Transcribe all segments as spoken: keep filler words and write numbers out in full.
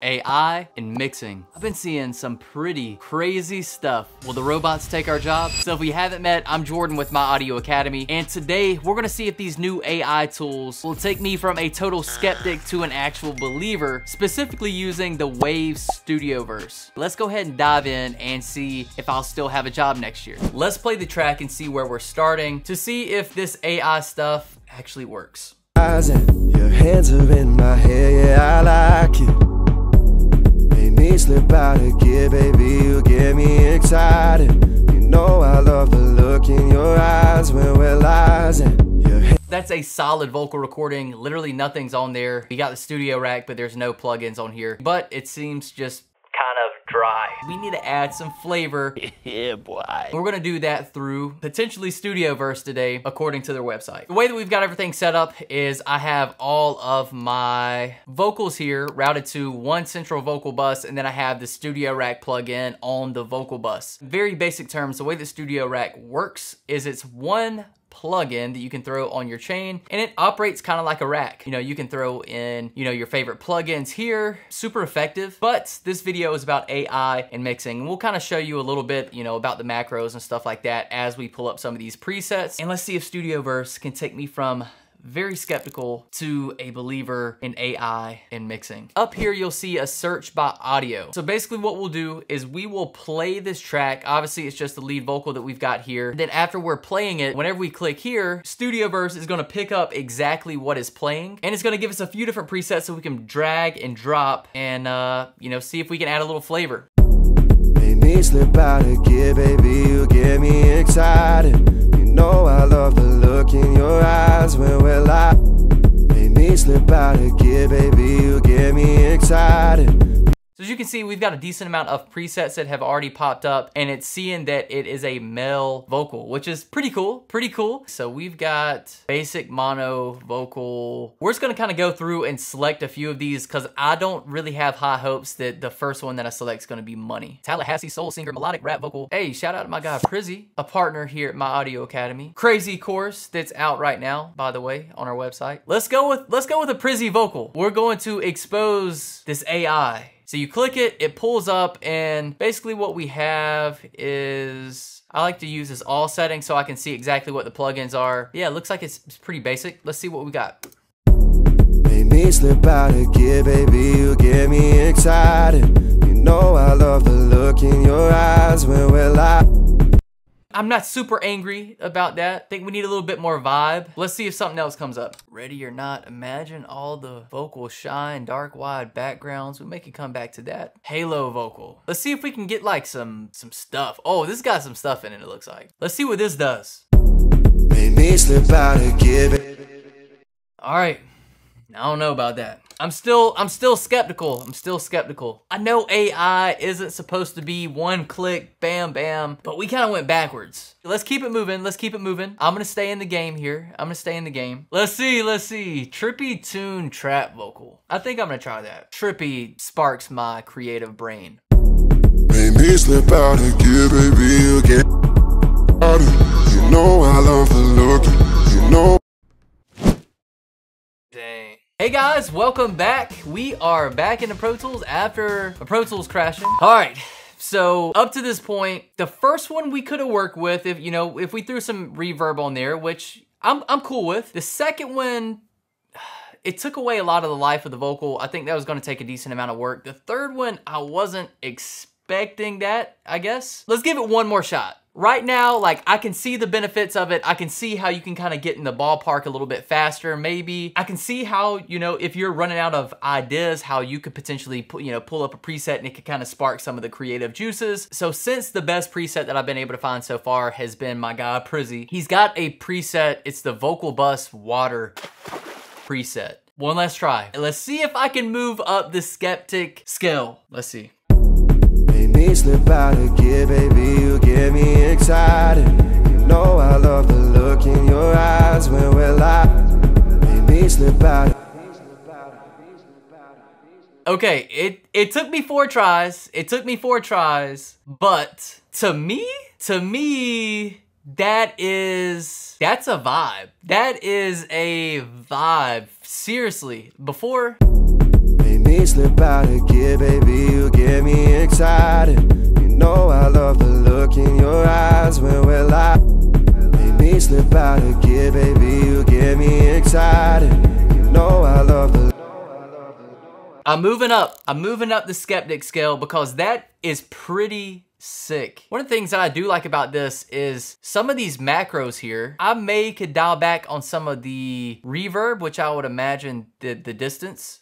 A I, and mixing. I've been seeing some pretty crazy stuff. Will the robots take our job? So if we haven't met, I'm Jordan with My Audio Academy, and today we're gonna see if these new A I tools will take me from a total skeptic to an actual believer, specifically using the Waves StudioVerse. Let's go ahead and dive in and see if I'll still have a job next year. Let's play the track and see where we're starting to see if this A I stuff actually works. Your hands are in my hair, yeah, I like you. Slip out of gear, baby, you get me excited. You know I love the look in your eyes when we're rising. Yeah. That's a solid vocal recording. Literally nothing's on there. You got the studio rack, but there's no plugins on here. But it seems just kind of dry. We need to add some flavor. Yeah, boy. We're gonna do that through potentially StudioVerse today, according to their website. The way that we've got everything set up is I have all of my vocals here routed to one central vocal bus, and then I have the studio rack plugin on the vocal bus. Very basic terms, the way the studio rack works is it's one plugin that you can throw on your chain, and it operates kind of like a rack. You know, you can throw in, you know, your favorite plugins here, super effective. But this video is about A I and mixing. We'll kind of show you a little bit, you know, about the macros and stuff like that as we pull up some of these presets. And let's see if StudioVerse can take me from very skeptical to a believer in A I and mixing. Up here, you'll see a search by audio. So basically what we'll do is we will play this track. Obviously it's just the lead vocal that we've got here. Then after we're playing it, whenever we click here, StudioVerse is gonna pick up exactly what is playing, and it's gonna give us a few different presets so we can drag and drop and uh, you know, see if we can add a little flavor. Made me slip out of gear, baby, you get me excited. No, I love the look in your eyes when we're live. Made me slip out of gear, baby, you get me excited. So as you can see, we've got a decent amount of presets that have already popped up, and it's seeing that it is a male vocal, which is pretty cool, pretty cool. So we've got basic mono vocal. We're just gonna kind of go through and select a few of these because I don't really have high hopes that the first one that I select is gonna be Money. Tallahassee soul singer, melodic rap vocal. Hey, shout out to my guy Prezzy, a partner here at My Audio Academy. Crazy course that's out right now, by the way, on our website. Let's go with, let's go with a Prezzy vocal. We're going to expose this A I. So you click it, it pulls up, and basically what we have is, I like to use this all setting so I can see exactly what the plugins are. Yeah, it looks like it's, it's pretty basic. Let's see what we got. Made me slip out of gear, baby, you get me excited. You know I love the look in your eyes when we're live. I'm not super angry about that. I think we need a little bit more vibe. Let's see if something else comes up. Ready or not, imagine all the vocal shine, dark wide backgrounds. We make it come back to that. Halo vocal. Let's see if we can get like some, some stuff. Oh, this got some stuff in it, it looks like. Let's see what this does. Made me slip out and give it. All right, I don't know about that. I'm still, I'm still skeptical. I'm still skeptical. I know A I isn't supposed to be one click, bam, bam, but we kind of went backwards. Let's keep it moving. Let's keep it moving. I'm gonna stay in the game here. I'm gonna stay in the game. Let's see, let's see. Trippy tune trap vocal. I think I'm gonna try that. Trippy sparks my creative brain. Made me slip out and give baby again. You know I love the look, you know. Dang. Hey guys, welcome back. We are back into Pro Tools after a Pro Tools crashing. All right, so up to this point, the first one we could have worked with, if you know, if we threw some reverb on there, which I'm, I'm cool with. The second one, it took away a lot of the life of the vocal. I think that was gonna take a decent amount of work. The third one, I wasn't expecting that, I guess. Let's give it one more shot. Right now, like, I can see the benefits of it. I can see how you can kind of get in the ballpark a little bit faster, maybe. I can see how, you know, if you're running out of ideas, how you could potentially, you know, pull up a preset and it could kind of spark some of the creative juices. So since the best preset that I've been able to find so far has been my guy, Prezzy, he's got a preset. It's the Vocal Bus Water preset. One last try. And let's see if I can move up the skeptic scale. Let's see. Me slip out of gear, baby, you get me excited. You know I love the look in your eyes when we're live. Made me slip out. Okay, it, it took me four tries. It took me four tries, but to me, to me, that is, that's a vibe. That is a vibe, seriously. Before. Let me slip out again, baby, you get me excited. You know I love the look in your eyes when we're live. Let me slip out again, baby, you get me excited. You know I love the... I'm moving up. I'm moving up the skeptic scale because that is pretty sick. One of the things that I do like about this is some of these macros here, I may could dial back on some of the reverb, which I would imagine did the distance.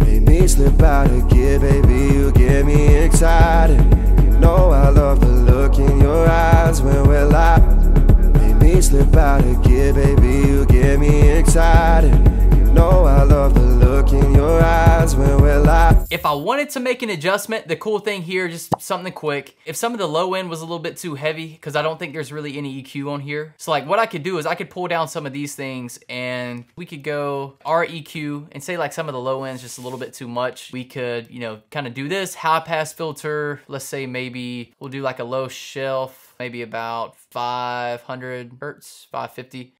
Make me slip out again, baby, you get me excited. You know I love the look in your eyes when we're live. Make me slip out again, baby, you get me excited. You know I love the look in your eyes when we're live. If I wanted to make an adjustment, the cool thing here, just something quick, if some of the low end was a little bit too heavy, because I don't think there's really any E Q on here. So like what I could do is I could pull down some of these things and we could go our E Q and say like some of the low end's just a little bit too much. We could, you know, kind of do this high pass filter. Let's say maybe we'll do like a low shelf, maybe about five hundred hertz, five fifty.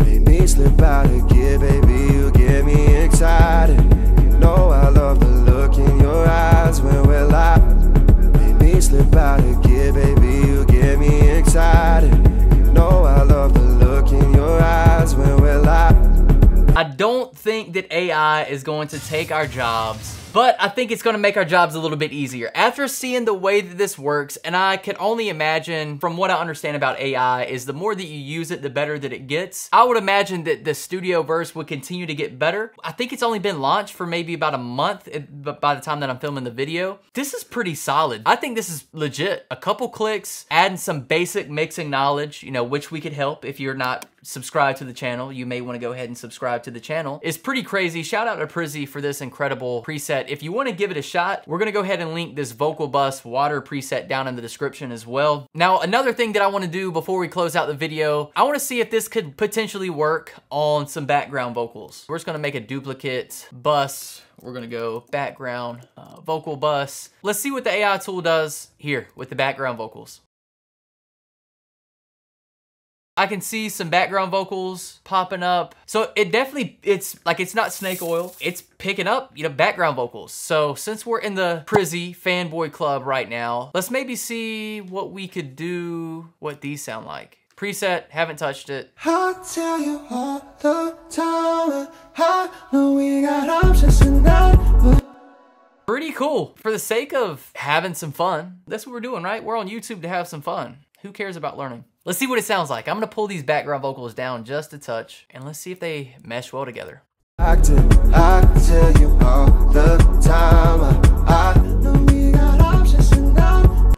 Make me slip out again, baby, you get me excited. You know I love the look in your eyes when we're live. Make me slip out again, baby, you get me excited. You know I love the look in your eyes when we're live. I don't think that A I is going to take our jobs, but I think it's gonna make our jobs a little bit easier. After seeing the way that this works, and I can only imagine from what I understand about A I is the more that you use it, the better that it gets. I would imagine that the StudioVerse would continue to get better. I think it's only been launched for maybe about a month by the time that I'm filming the video. This is pretty solid. I think this is legit. A couple clicks, adding some basic mixing knowledge, you know, which we could help if you're not subscribed to the channel. You may wanna go ahead and subscribe to the channel. It's pretty crazy. Shout out to Prezzy for this incredible preset. If you want to give it a shot, we're going to go ahead and link this Vocal Bus Water preset down in the description as well. Now, another thing that I want to do before we close out the video, I want to see if this could potentially work on some background vocals. We're just going to make a duplicate bus. We're going to go background uh, vocal bus. Let's see what the A I tool does here with the background vocals. I can see some background vocals popping up. So it definitely, it's like, it's not snake oil. It's picking up, you know, background vocals. So since we're in the Prezzy fanboy club right now, let's maybe see what we could do, what these sound like. Preset, haven't touched it. I tell you all the time, I know we got options tonight, but pretty cool. For the sake of having some fun, that's what we're doing, right? We're on YouTube to have some fun. Who cares about learning? Let's see what it sounds like. I'm gonna pull these background vocals down just a touch and let's see if they mesh well together. I tell, I tell you all the time, I know we got options tonight.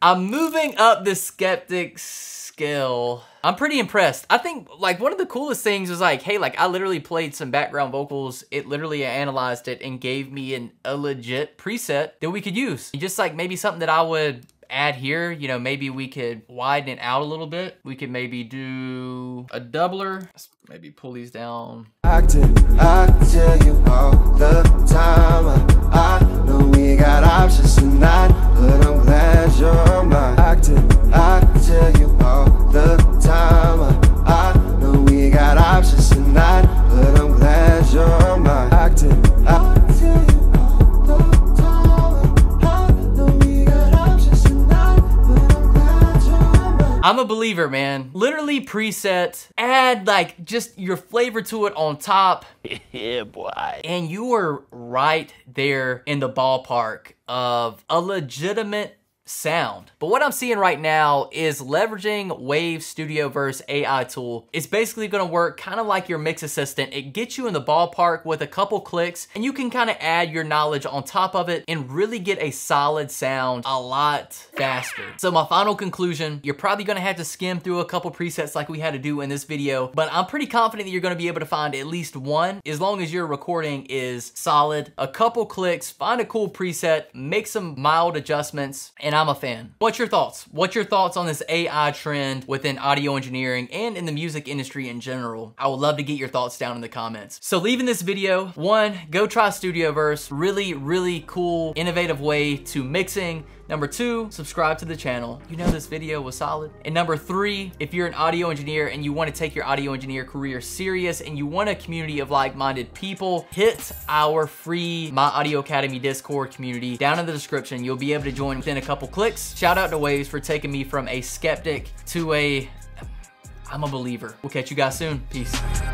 I'm moving up the skeptic scale. I'm pretty impressed. I think like one of the coolest things was like, hey, like I literally played some background vocals. It literally analyzed it and gave me an, a legit preset that we could use. Just like maybe something that I would add here, you know, maybe we could widen it out a little bit. We could maybe do a doubler. Let's maybe pull these down. I tell, I tell you all the time, I know we got options tonight, but I'm glad you're mine. I tell, I tell you all the time, I know we got options tonight, but I'm glad you're mine. I tell, I tell you I'm a believer, man. Literally preset, add like just your flavor to it on top. Yeah, boy. And you were right there in the ballpark of a legitimate sound. But what I'm seeing right now is leveraging Waves StudioVerse A I tool. It's basically gonna work kind of like your mix assistant. It gets you in the ballpark with a couple clicks and you can kind of add your knowledge on top of it and really get a solid sound a lot faster. So my final conclusion, you're probably gonna have to skim through a couple presets like we had to do in this video, but I'm pretty confident that you're gonna be able to find at least one as long as your recording is solid. A couple clicks, find a cool preset, make some mild adjustments, and I I'm a fan. What's your thoughts? What's your thoughts on this A I trend within audio engineering and in the music industry in general? I would love to get your thoughts down in the comments. So leaving this video, one, go try StudioVerse. Really, really cool, innovative way to mixing. Number two, subscribe to the channel. You know this video was solid. And number three, if you're an audio engineer and you want to take your audio engineer career serious and you want a community of like-minded people, hit our free My Audio Academy Discord community down in the description. You'll be able to join within a couple clicks. Shout out to Waves for taking me from a skeptic to a, I'm a believer. We'll catch you guys soon. Peace.